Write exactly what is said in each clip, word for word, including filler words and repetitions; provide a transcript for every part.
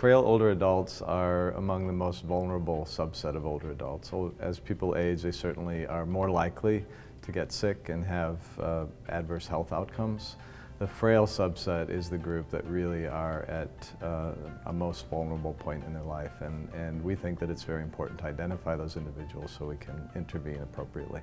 frail older adults are among the most vulnerable subset of older adults. As people age, they certainly are more likely to get sick and have uh, adverse health outcomes. The frail subset is the group that really are at uh, a most vulnerable point in their life, and, and we think that it's very important to identify those individuals so we can intervene appropriately.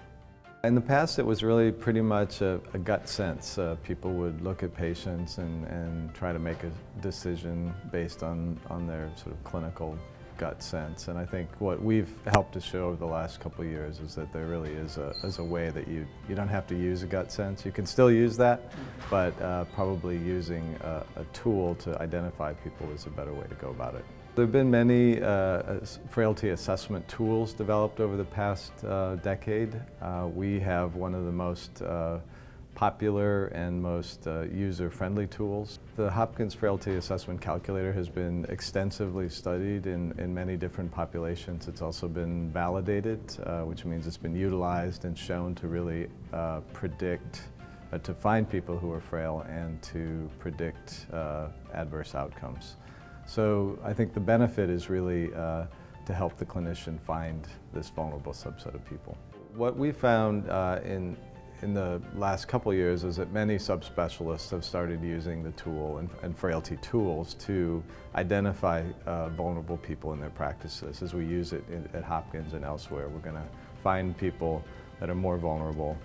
In the past, it was really pretty much a, a gut sense. Uh, people would look at patients and, and try to make a decision based on, on their sort of clinical gut sense. And I think what we've helped to show over the last couple of years is that there really is a, is a way that you, you don't have to use a gut sense. You can still use that, but uh, probably using a, a tool to identify people is a better way to go about it. There have been many uh, frailty assessment tools developed over the past uh, decade. Uh, we have one of the most uh, popular and most uh, user-friendly tools. The Hopkins Frailty Assessment Calculator has been extensively studied in, in many different populations. It's also been validated, uh, which means it's been utilized and shown to really uh, predict, uh, to find people who are frail and to predict uh, adverse outcomes. So I think the benefit is really uh, to help the clinician find this vulnerable subset of people. What we found uh, in, in the last couple of years is that many subspecialists have started using the tool and, and frailty tools to identify uh, vulnerable people in their practices. As we use it in, at Hopkins and elsewhere, we're going to find people that are more vulnerable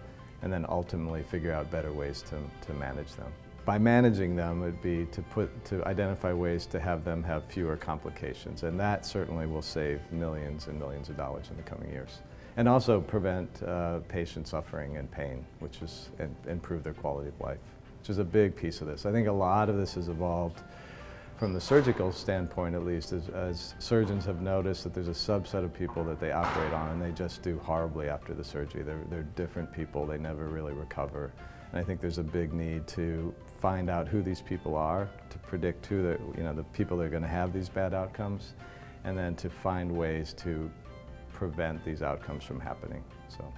and then ultimately figure out better ways to, to manage them. By managing them would be to put to identify ways to have them have fewer complications, and that certainly will save millions and millions of dollars in the coming years, and also prevent uh, patient suffering and pain, which is and improve their quality of life, which is a big piece of this. I think a lot of this has evolved from the surgical standpoint, at least, as, as surgeons have noticed that there's a subset of people that they operate on and they just do horribly after the surgery. They're, they're different people, they never really recover. And I think there's a big need to find out who these people are, to predict who the, you know, the people that are going to have these bad outcomes, and then to find ways to prevent these outcomes from happening. So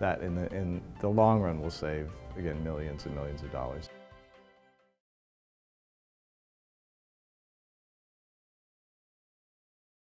that in the, in the long run will save, again, millions and millions of dollars.